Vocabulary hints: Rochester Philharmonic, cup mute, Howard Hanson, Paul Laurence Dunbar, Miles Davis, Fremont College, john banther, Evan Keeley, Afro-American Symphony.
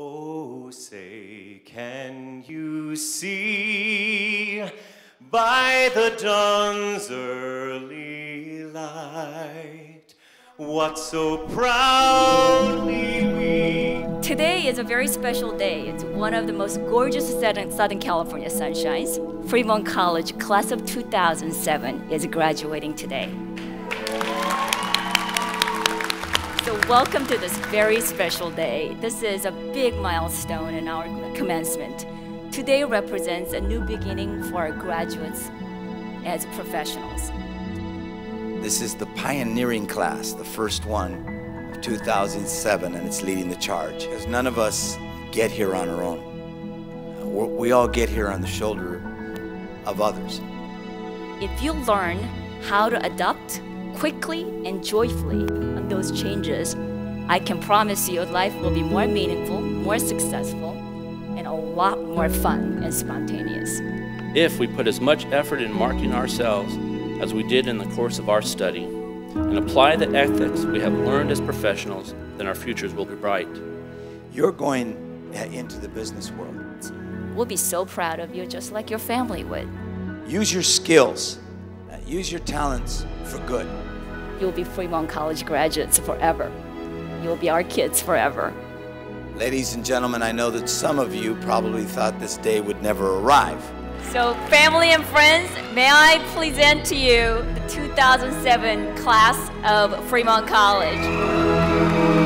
Oh, say, can you see by the dawn's early light what so proudly we... Today is a very special day. It's one of the most gorgeous Southern California sunshines. Fremont College, class of 2007, is graduating today. So welcome to this very special day. This is a big milestone in our commencement. Today represents a new beginning for our graduates as professionals. This is the pioneering class, the first one of 2007, and it's leading the charge. Because none of us get here on our own. We all get here on the shoulder of others. If you learn how to adapt quickly and joyfully on those changes, I can promise you life will be more meaningful, more successful, and a lot more fun and spontaneous. If we put as much effort in marketing ourselves as we did in the course of our study and apply the ethics we have learned as professionals, then our futures will be bright. You're going into the business world. We'll be so proud of you, just like your family would. Use your skills. Use your talents for good. You'll be Fremont College graduates forever. You'll be our kids forever. Ladies and gentlemen, I know that some of you probably thought this day would never arrive. So family and friends, may I present to you the 2007 class of Fremont College.